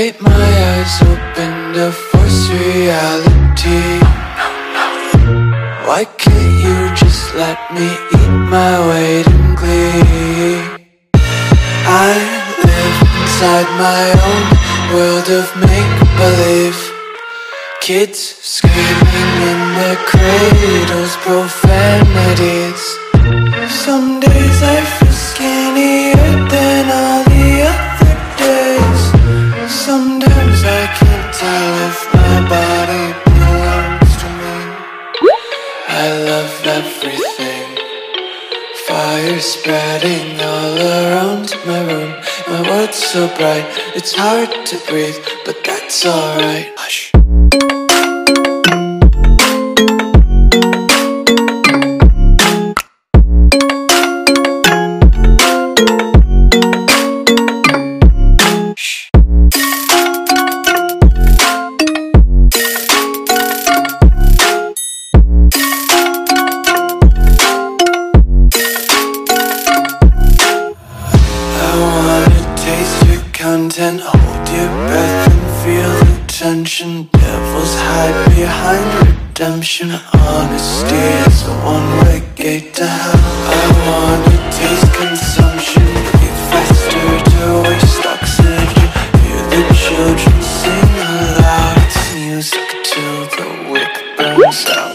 Take my eyes open to force reality. Why can't you just let me eat my weight in glee? I live inside my own world of make-believe. Kids screaming in their cradles, profanities. Some days I feel skinnier than all the other days. Sometimes I can't tell if my body belongs to me. I love everything. Fire spreading all around my room. My world's so bright, it's hard to breathe, but that's alright. Hush. Content, hold your breath and feel the tension. Devils hide behind redemption. Honesty is a one-way gate to hell. I wanna taste consumption. Breathe faster to waste oxygen. Hear the children sing aloud. It's music till the wick burns out.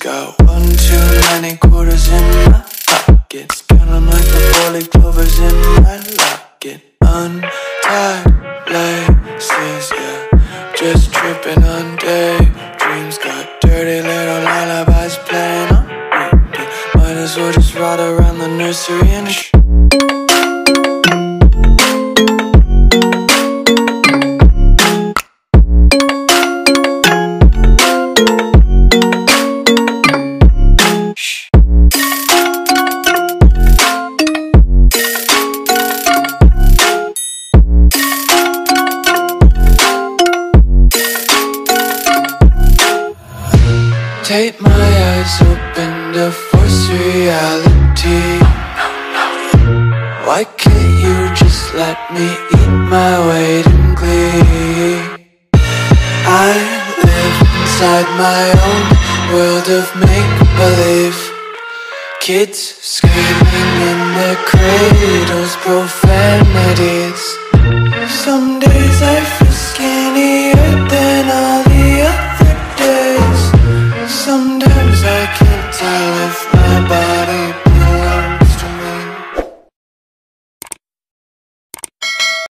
Got one too many quarters in my pockets. Count 'em like the four-leaf clovers in my locket. Untied laces, yeah. Just tripping on daydreams. Got dirty little lullabies playing on repeat. Might as well just ride around the nursery and shh. Take my eyes open to force reality. Why can't you just let me eat my weight in glee? I live inside my own world of make-believe. Kids screaming in their cradles, profanities. Some days I